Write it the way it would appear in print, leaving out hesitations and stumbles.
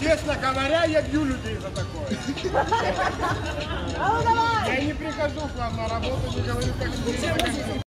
Честно говоря, я бью людей за такое. Я не прихожу к вам на работу, не говорю так, что...